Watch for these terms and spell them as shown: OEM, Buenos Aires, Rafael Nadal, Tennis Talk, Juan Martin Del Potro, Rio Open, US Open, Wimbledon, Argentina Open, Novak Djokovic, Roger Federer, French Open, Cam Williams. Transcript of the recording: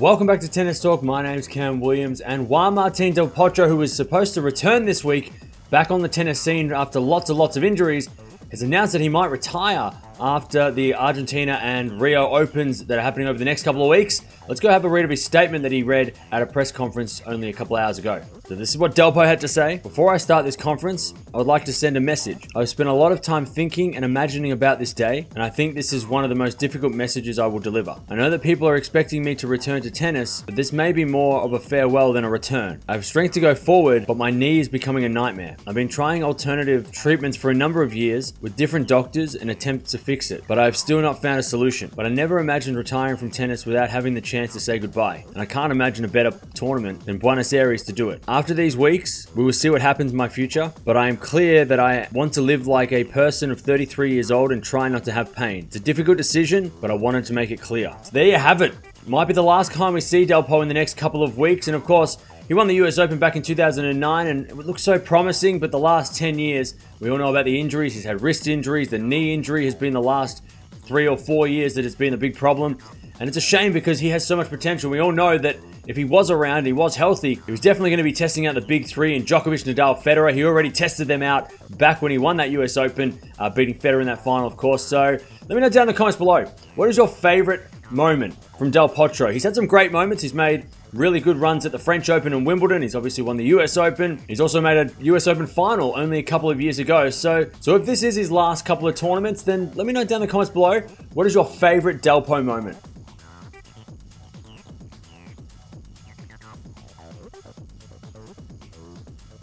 Welcome back to Tennis Talk. My name's Cam Williams, and Juan Martin Del Potro, who was supposed to return this week back on the tennis scene after lots of injuries, has announced that he might retire after the Argentina and Rio Opens that are happening over the next couple of weeks. Let's go have a read of his statement that he read at a press conference only a couple of hours ago. So this is what Del Potro had to say. Before I start this conference, I would like to send a message. I've spent a lot of time thinking and imagining about this day, and I think this is one of the most difficult messages I will deliver. I know that people are expecting me to return to tennis, but this may be more of a farewell than a return. I have strength to go forward, but my knee is becoming a nightmare. I've been trying alternative treatments for a number of years with different doctors and attempts to fix it, but I've still not found a solution. But I never imagined retiring from tennis without having the chance to say goodbye, and I can't imagine a better tournament than Buenos Aires to do it. After these weeks, we will see what happens in my future, but I am clear that I want to live like a person of 33 years old and try not to have pain. It's a difficult decision, but I wanted to make it clear. So there you have it. Might be the last time we see Del Potro in the next couple of weeks, and of course, he won the US Open back in 2009, and it looked so promising, but the last 10 years, we all know about the injuries. He's had wrist injuries. The knee injury has been the last 3 or 4 years that has been the big problem. And it's a shame because he has so much potential. We all know that if he was around, he was healthy, he was definitely going to be testing out the big three in Djokovic, Nadal, Federer. He already tested them out back when he won that US Open, beating Federer in that final, of course. So let me know down in the comments below, what is your favorite moment from Del Potro? He's had some great moments. He's made really good runs at the French Open and Wimbledon. He's obviously won the US Open. He's also made a US Open final only a couple of years ago. So if this is his last couple of tournaments, then let me know down in the comments below, what is your favorite Del Potro moment?